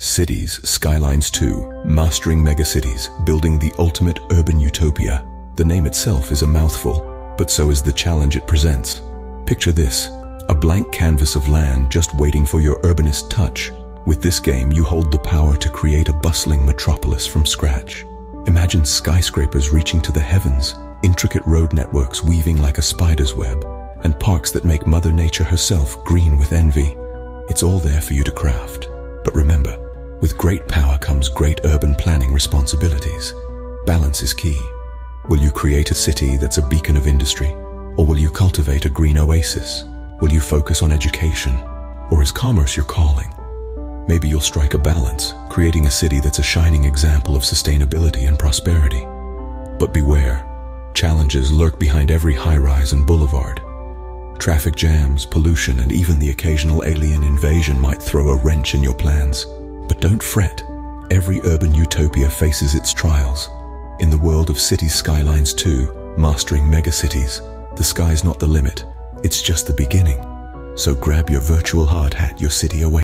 Cities: Skylines 2, Mastering Megacities, Building the Ultimate Urban Utopia. The name itself is a mouthful, but so is the challenge it presents. Picture this, a blank canvas of land just waiting for your urbanist touch. With this game, you hold the power to create a bustling metropolis from scratch. Imagine skyscrapers reaching to the heavens, intricate road networks weaving like a spider's web, and parks that make Mother Nature herself green with envy. It's all there for you to craft. But remember, with great power comes great urban planning responsibilities. Balance is key. Will you create a city that's a beacon of industry? Or will you cultivate a green oasis? Will you focus on education? Or is commerce your calling? Maybe you'll strike a balance, creating a city that's a shining example of sustainability and prosperity. But beware, challenges lurk behind every high-rise and boulevard. Traffic jams, pollution, and even the occasional alien invasion might throw a wrench in your plans. But don't fret, every urban utopia faces its trials. In the world of Cities: Skylines 2, Mastering Megacities, the sky's not the limit, it's just the beginning. So grab your virtual hard hat, your city awaits.